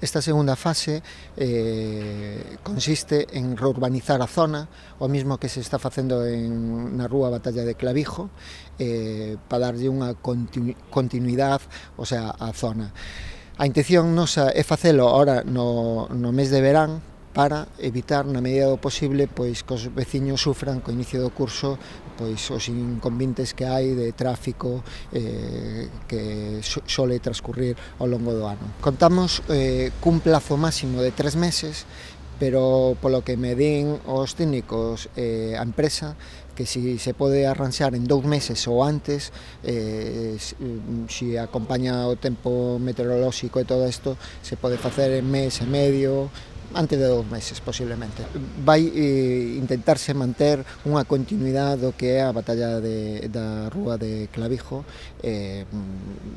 Esta segunda fase consiste en reurbanizar a zona, o mismo que se está facendo en na Rúa Batalla de Clavijo, para darlle unha continuidade, o sea, á zona. A intención nosa é facelo ahora no mes de verán, para evitar na medida do posible pois que os veciños sufran co inicio do curso pois os inconvenientes que hai de tráfico que sole transcurrir ao longo do ano. Contamos cun plazo máximo de 3 meses, pero polo que me din os técnicos a empresa, que si se pode arranxar en 2 meses ou antes, si acompaña o tempo meteorolóxico e todo isto, se pode facer en mes e medio, antes de 2 meses posiblemente. Vai intentarse manter unha continuidade do que é a batalla da Rúa de Clavijo,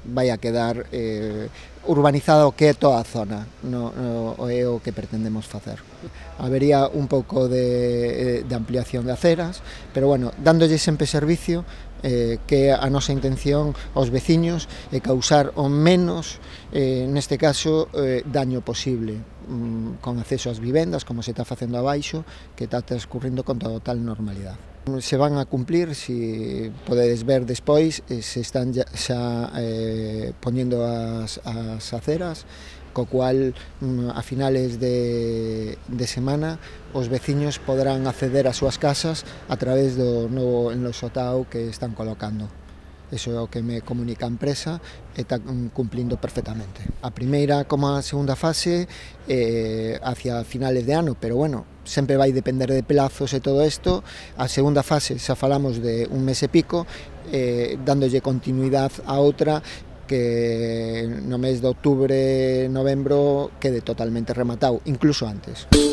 vai a quedar urbanizado o que é toda a zona, non é o que pretendemos facer. Habería un pouco de ampliación de aceras, pero bueno, dándolle sempre servicio, que a nosa intención aos veciños é causar o menos, neste caso, daño posible, con acceso ás vivendas, como se está facendo abaixo, que está transcurrindo con total normalidade. Se van a cumplir, si podedes ver despois, se están xa poñendo as aceras, co cual a finales de semana os veciños podrán acceder ás súas casas a través do novo enlosotao que están colocando. Eso é o que me comunica a empresa e está cumplindo perfectamente. A primeira como a segunda fase hacia finales de ano, pero bueno, sempre vai depender de plazos e todo isto. A segunda fase xa falamos de un mes e pico, dándolle continuidade a outra que no mes de outubro, novembro, quede totalmente rematado, incluso antes.